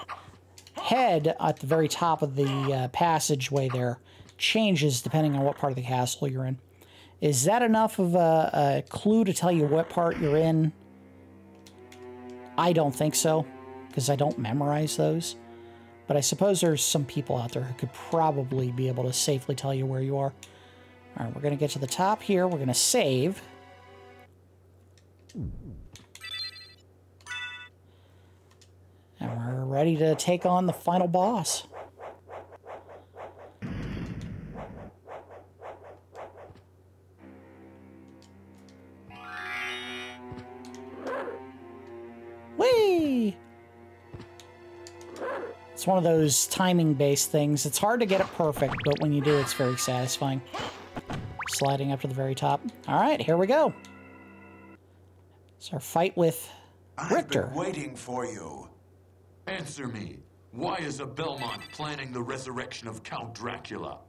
head at the very top of the uh, passageway there changes depending on what part of the castle you're in. Is that enough of a, a clue to tell you what part you're in? I don't think so, because I don't memorize those. But I suppose there's some people out there who could probably be able to safely tell you where you are. All right, we're going to get to the top here. We're going to save. And we're ready to take on the final boss. Whee! It's one of those timing-based things. It's hard to get it perfect, but when you do, it's very satisfying. Sliding up to the very top. All right, here we go. It's our fight with Richter. I've been waiting for you. Answer me. Why is a Belmont planning the resurrection of Count Dracula?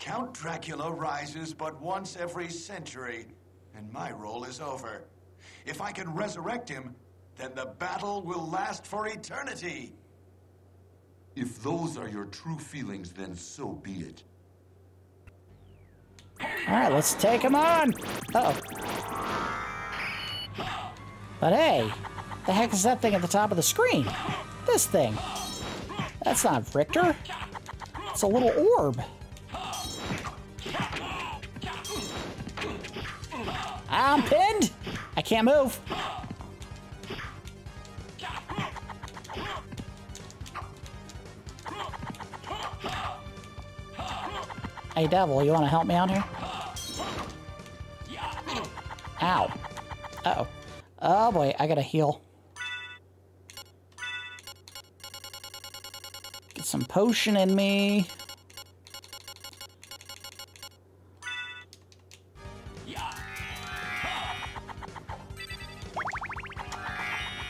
Count Dracula rises but once every century, and my role is over. If I can resurrect him, then the battle will last for eternity. If those are your true feelings, then so be it. All right, let's take him on. Uh-oh. But hey, the heck is that thing at the top of the screen? This thing. That's not Richter. It's a little orb. I'm pinned! I can't move. Hey, devil, you want to help me out here? Ow. Uh-oh. Oh, boy, I gotta heal. Get some potion in me.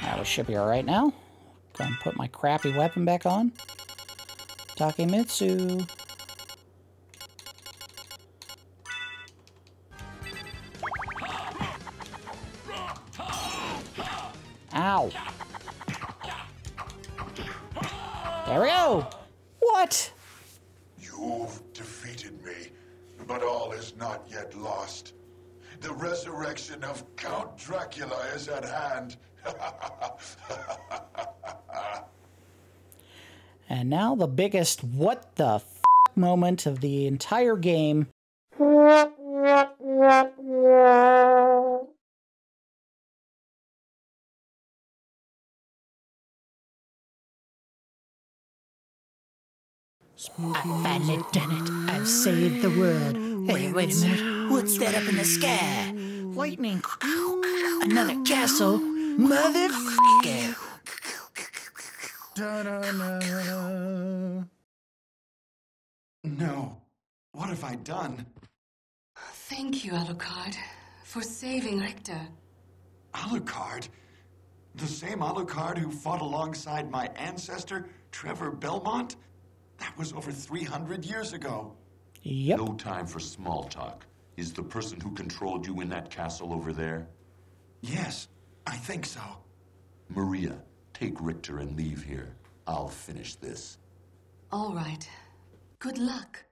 That we should be alright now. Go and put my crappy weapon back on. Takemitsu. Ow. There we go! What? You've defeated me, but all is not yet lost. The resurrection of Count Dracula is at hand. And now the biggest what the f*** moment of the entire game. I've finally done it. I've saved the world. Hey, wait a minute. What's that up in the sky? Lightning. Another castle. Motherfucker. No. What have I done? Thank you, Alucard, for saving Richter. Alucard? The same Alucard who fought alongside my ancestor, Trevor Belmont? That was over three hundred years ago. Yep. No time for small talk. Is the person who controlled you in that castle over there? Yes, I think so. Maria, take Richter and leave here. I'll finish this. All right. Good luck.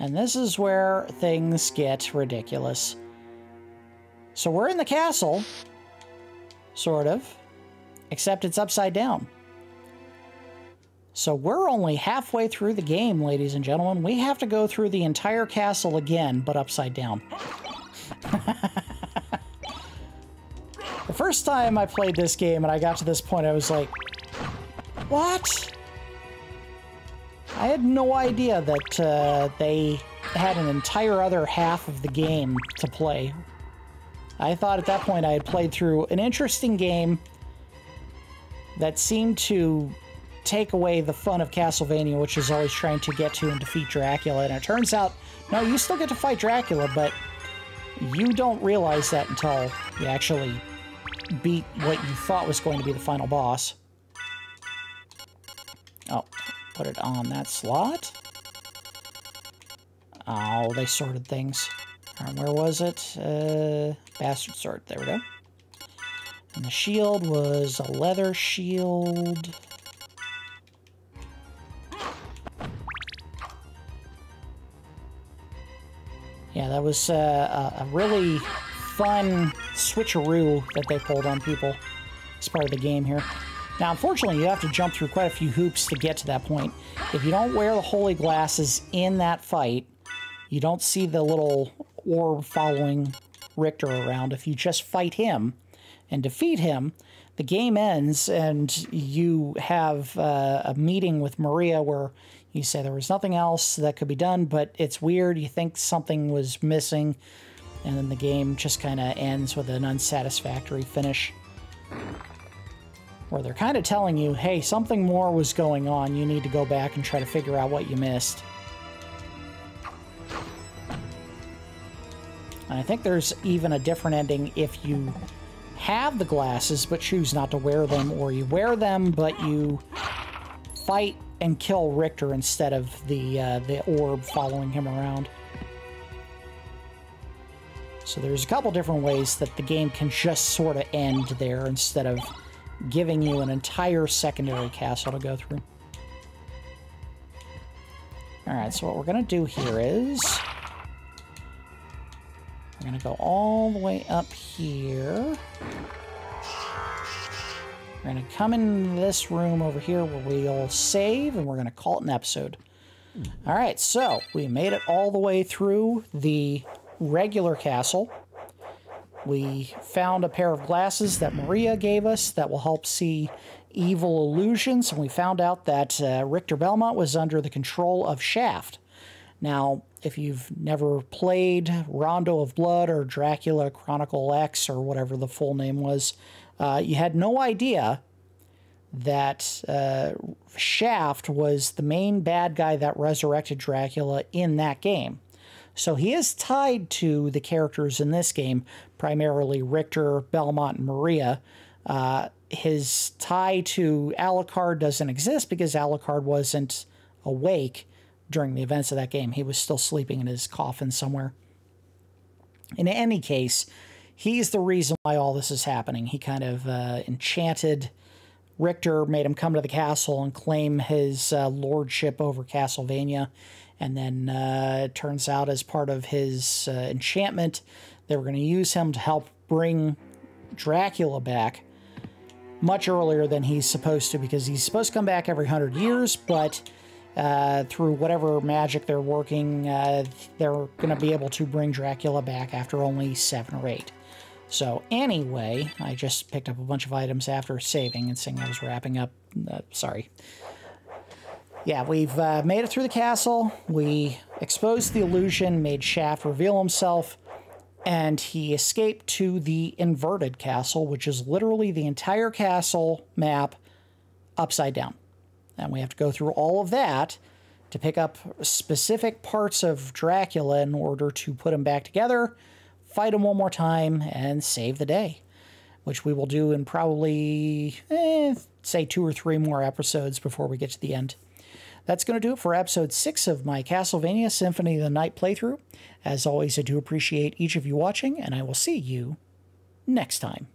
And this is where things get ridiculous. So we're in the castle, sort of, except it's upside down. So we're only halfway through the game, ladies and gentlemen. We have to go through the entire castle again, but upside down. The first time I played this game and I got to this point, I was like, what? I had no idea that uh, they had an entire other half of the game to play. I thought at that point I had played through an interesting game that seemed to take away the fun of Castlevania, which is always trying to get to and defeat Dracula. And it turns out, no, you still get to fight Dracula, but you don't realize that until you actually beat what you thought was going to be the final boss. Oh. Put it on that slot. Oh, they sorted things. And where was it? Uh, bastard sword. There we go. And the shield was a leather shield. Yeah, that was uh, a really fun switcheroo that they pulled on people. It's part of the game here. Now, unfortunately, you have to jump through quite a few hoops to get to that point. If you don't wear the holy glasses in that fight, you don't see the little orb following Richter around. If you just fight him and defeat him, the game ends and you have uh, a meeting with Maria where you say there was nothing else that could be done, but it's weird. You think something was missing, and then the game just kind of ends with an unsatisfactory finish. Where they're kind of telling you, hey, something more was going on. You need to go back and try to figure out what you missed. And I think there's even a different ending if you have the glasses but choose not to wear them, or you wear them but you fight and kill Richter instead of the, uh, the orb following him around. So there's a couple different ways that the game can just sort of end there instead of giving you an entire secondary castle to go through. Alright, so what we're going to do here is we're going to go all the way up here. We're going to come in this room over here where we'll save, and we're going to call it an episode. Alright, so we made it all the way through the regular castle. We found a pair of glasses that Maria gave us that will help see evil illusions, and we found out that uh, Richter Belmont was under the control of Shaft. Now, if you've never played Rondo of Blood or Dracula Chronicle X or whatever the full name was, uh, you had no idea that uh, Shaft was the main bad guy that resurrected Dracula in that game. So he is tied to the characters in this game, primarily Richter, Belmont, and Maria. Uh, his tie to Alucard doesn't exist because Alucard wasn't awake during the events of that game. He was still sleeping in his coffin somewhere. In any case, he's the reason why all this is happening. He kind of uh, enchanted Richter, made him come to the castle and claim his uh, lordship over Castlevania. And then uh, it turns out as part of his uh, enchantment, they were going to use him to help bring Dracula back much earlier than he's supposed to, because he's supposed to come back every hundred years, but uh, through whatever magic they're working, uh, they're going to be able to bring Dracula back after only seven or eight. So anyway, I just picked up a bunch of items after saving and saying I was wrapping up. Uh, sorry. Yeah, we've uh, made it through the castle. We exposed the illusion, made Shaft reveal himself, and he escaped to the inverted castle, which is literally the entire castle map upside down. And we have to go through all of that to pick up specific parts of Dracula in order to put him back together, fight him one more time, and save the day, which we will do in probably, eh, say, two or three more episodes before we get to the end. That's going to do it for episode six of my Castlevania Symphony of the Night playthrough. As always, I do appreciate each of you watching, and I will see you next time.